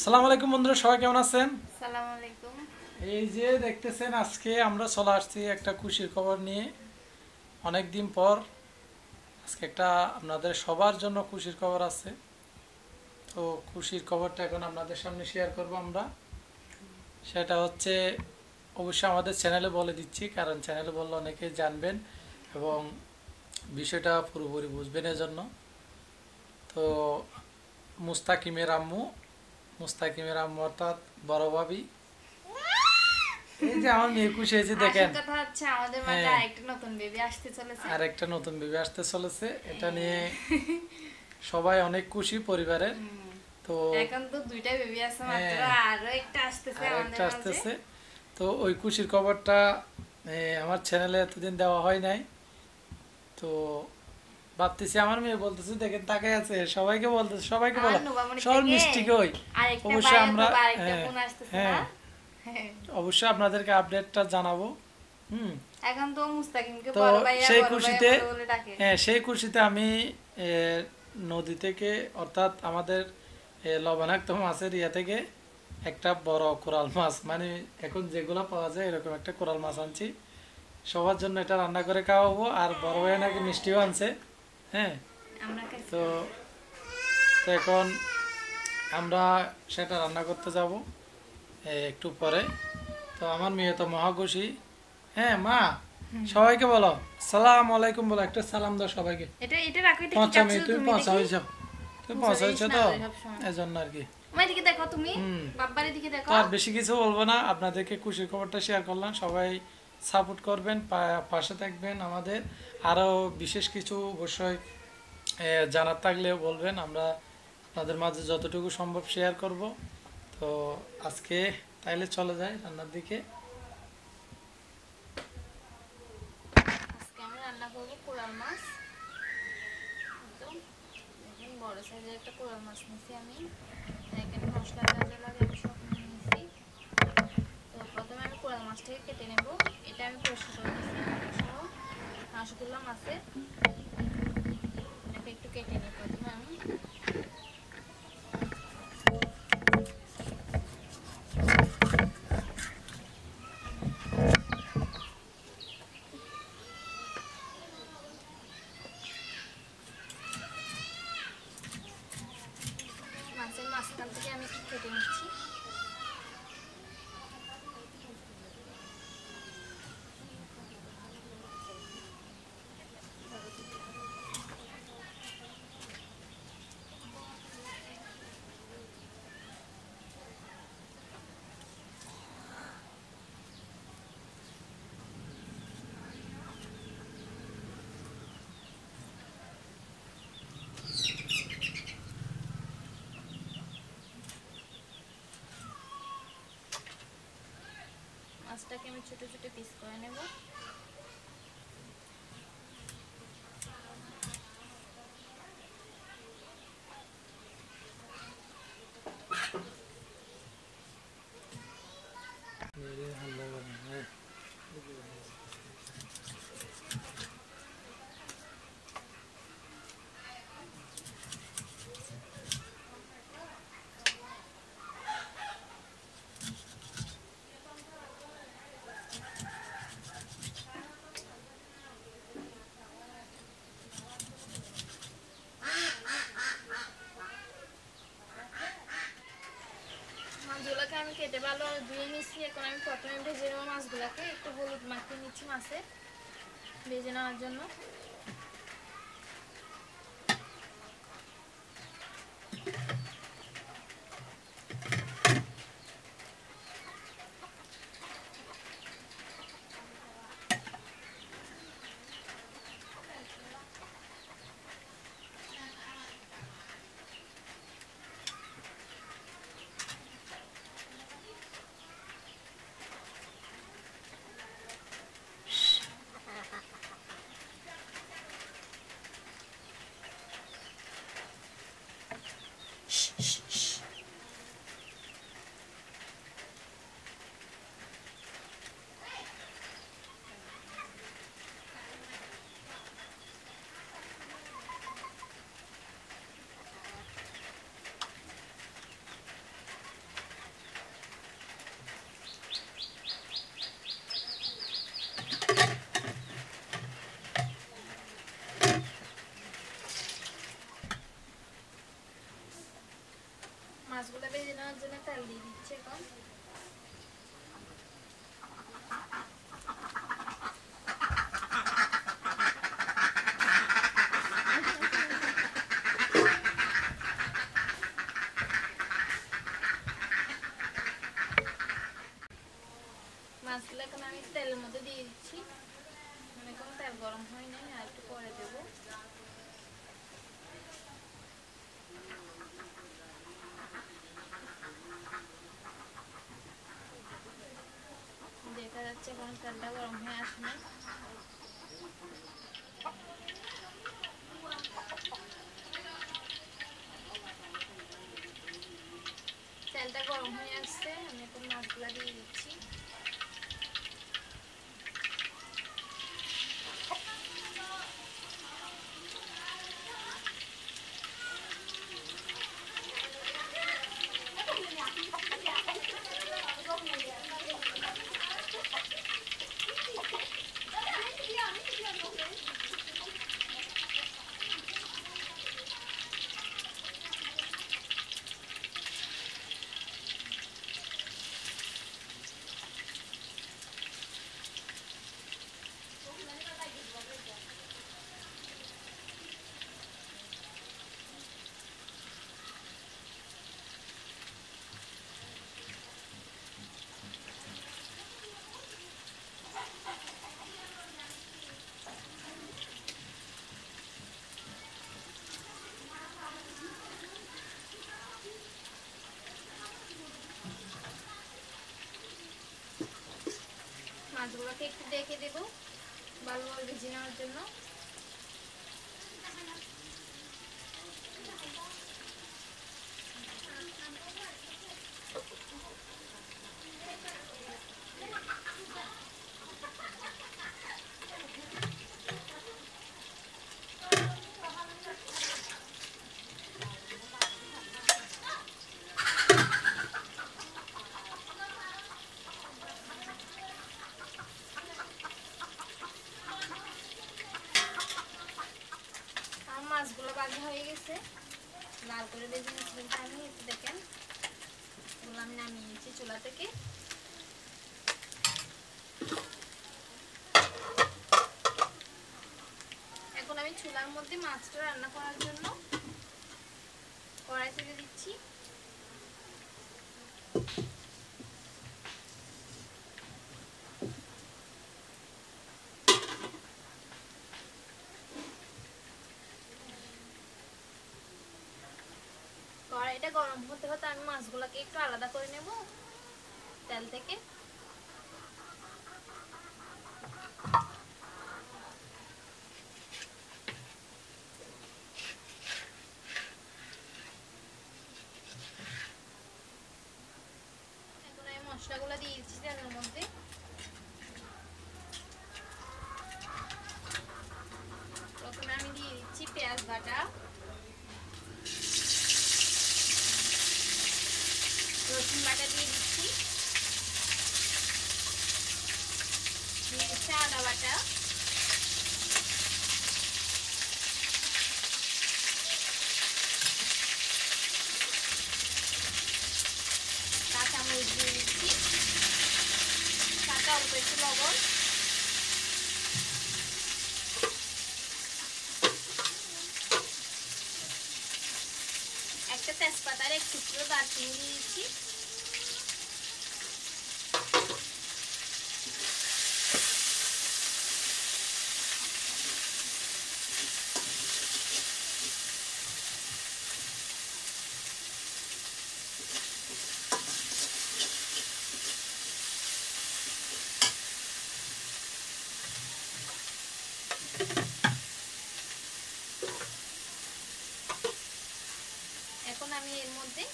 সালাম আলাইকুম বন্ধুরা, সবাই কেমন আছেন? সালাম আলাইকুম। এই যে দেখতেছেন, আজকে আমরা চলে আসছি একটা খুশির খবর নিয়ে। অনেক দিন পর আজকে একটা আপনাদের সবার জন্য খুশির খবর আছে, তো খুশির খবরটা এখন আপনাদের সামনে শেয়ার করব আমরা। সেটা হচ্ছে, অবশ্যই আমাদের চ্যানেলে বলে দিচ্ছি, কারণ চ্যানেলে বললে অনেকে জানবেন এবং বিষয়টা পুরোপুরি বুঝবেন। এজন্য তো মুস্তাকিমের আম্মু অর্থাৎ বড় ভাবি, এই যে আমার মেয়ে খুশি হয়েছে। দেখেন, কথা হচ্ছে আমাদের মাঝে আরেকটা নতুন বেবি আসতে চলেছে। এটা নিয়ে সবাই অনেক খুশি পরিবারের। তো এখন তো দুইটা বেবি আছে মাত্র, আর একটা আসতেছে আমাদের মাঝে। তো ওই খুশির খবরটা আমার চ্যানেলে এতদিন দেওয়া হয় নাই, তো ভাবতেছি আমার মেয়ে বলতেছে, দেখেন তাকাই আছে, সবাইকে বলতেছে, সবাইকে বলো সব মিষ্টি কই। অবশ্যই আমরা অবশ্যই আপনাদেরকে আপডেটটা জানাবো। এখন তো মুস্তাকিমকে বড় ভাই বলে ডাকে। হ্যাঁ, সেই খুশিতে আমি নদী থেকে, অর্থাৎ আমাদের লবণাক্ত মাছের ইয়া থেকে একটা বড় কোরাল মাছ, মানে এখন যেগুলো পাওয়া যায় এরকম একটা কোরাল মাছ আনছি। সবার জন্য এটা রান্না করে খাওয়াবো। আর বড় ভাই নাকি মিষ্টিও আনছে। হ্যাঁ, তো এখন আমরা সেটা রান্না করতে যাব একটু পরে। তো আমার মেয়ে তো মহাখুশি। হ্যাঁ মা, সবাইকে বলো সালাম আলাইকুম, বলো একটা সালাম দাও সবাইকে। তুমি পৌঁছাইছো তো, এজন্য আর কি। আর বেশি কিছু বলবো না, আপনাদেরকে খুশির খবরটা শেয়ার করলাম। সবাই সাপোর্ট করবেন, পাশে থাকবেন আমাদের। আরও বিশেষ কিছু অবশ্যই জানার থাকলেও বলবেন, আমরা আপনাদের মাঝে যতটুকু সম্ভব শেয়ার করব। তো আজকে তাইলে চলে যাই রান্নার দিকে। আজকে আমি রান্না করব কোরাল মাছ। দেখুন বড় সাইজের একটা কোরাল মাছ নিয়েছি আমি। এখানে মশলা যা লাগে আমি সব নিয়েছি। তো প্রথমে আমি কোরাল মাছটাকে কেটে নেব। এটা আমি পরিষ্কার করেছি, মাছগুলো মাছের এটাকে একটু কেটে নিই প্রথমে আমি। মাছের মাঝখান থেকে আমি একটু কেটে নিচ্ছি। মাছটাকে আমি ছোট ছোট পিস করে নেব। আমি কেটে ভালো ধুয়ে নিচ্ছি। এখন আমি প্রথমে ভেজে নেব মাছগুলোকে, একটু হলুদ মাখিয়ে নিচ্ছি মাছে ভেজে নেওয়ার জন্য। মাছগুলো ভেজে নেওয়ার জন্য তেল দিয়ে দিচ্ছি এখন। মাছগুলো এখন আমি তেলের মধ্যে দিয়ে দিচ্ছি, মানে এখন তেল গরম হয় নাই, আর একটু পরে দেবো। দেখা যাচ্ছে এখন তেলটা গরম হয়ে আসে না। তেলটা গরম হয়ে আসছে, আমি এখন মাছগুলো দিয়ে দিচ্ছি। মাছগুলোকে একটু দেখে দেব ভালোভাবে ভেজে নেওয়ার জন্য। মাছগুলো ভাজা হয়ে গেছে, লাল করে ভেজে নিয়েছি আমি। একটু দেখেন এগুলো আমি নামিয়ে নিয়েছি চুলা থেকে। এখন আমি চুলার মধ্যে মাছটা রান্না করার জন্য কড়াই ছেড়ে দিচ্ছি। কড়াইটা গরম হতে হতে আমি মাছগুলোকে একটু আলাদা করে নেব তেল থেকে। এখন আমি মশলাগুলো দিয়ে দিচ্ছি তেলের মধ্যে। প্রথমে আমি দিয়ে দিচ্ছি পেঁয়াজ বাটা, রসুন বাটা দিয়ে দিচ্ছি, দিয়ে দিচ্ছি আদা বাটা, কাঁচামরিচ দিয়ে দিচ্ছি, কাঁচা অল্প একটু লবণ, একটা তেজপাতার এক টুকরো দারচিনি দিয়ে দিচ্ছি, আমি এর মধ্যে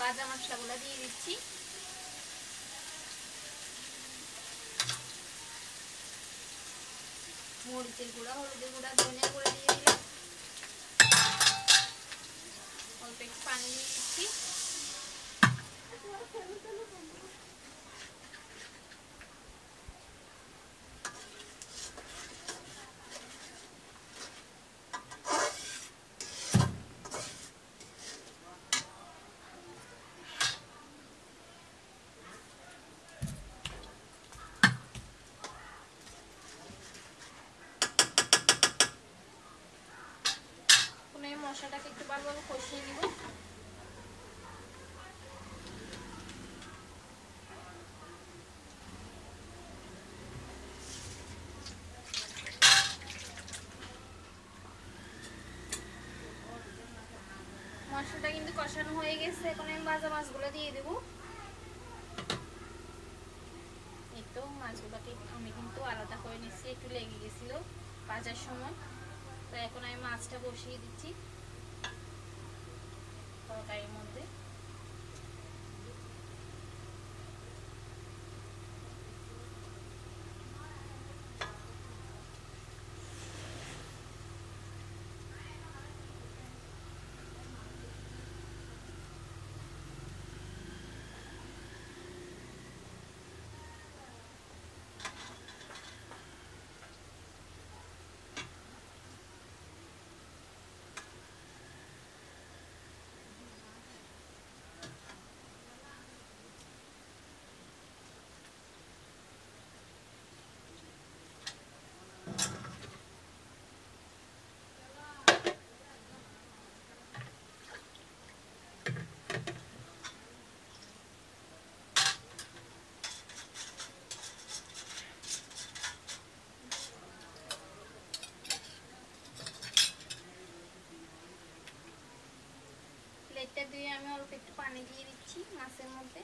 ভাজা মশলাগুলো দিয়ে দিচ্ছি। মরিচের গুঁড়া, হলুদের গুঁড়া, ধনে গুঁড়া দিয়ে দিলাম, অল্প একটু পানি দিয়ে দিচ্ছি। खोसेंगे। मशरूमটা কিন্তু কষানো হয়ে গেছে, এখন আমি ভাজা মাছগুলো দিয়ে দেব। এই তো মাছগুলোকে আমি কিন্তু আলাদা করে নিয়েছি, একটু লেগে গিয়েছিল ভাজার সময়। তো এখন আমি মাছটা বসিয়ে দিচ্ছি তরকারির মধ্যে। प्लेटा दिए हमें और एक पानी दिए दीची माछेर मध्य।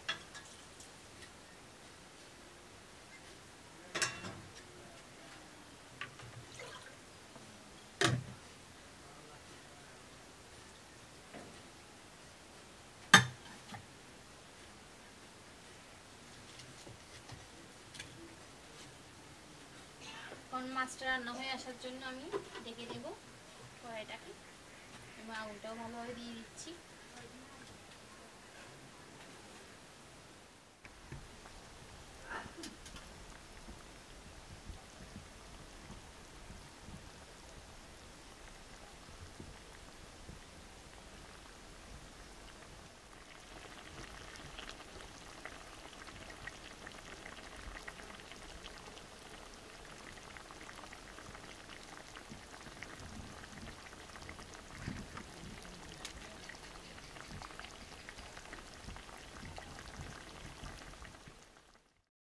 মাছটা রান্না হয়ে আসার জন্য আমি ঢেকে দেব কড়াইটাকে এবং আগুনটাও ভালোভাবে দিয়ে দিচ্ছি।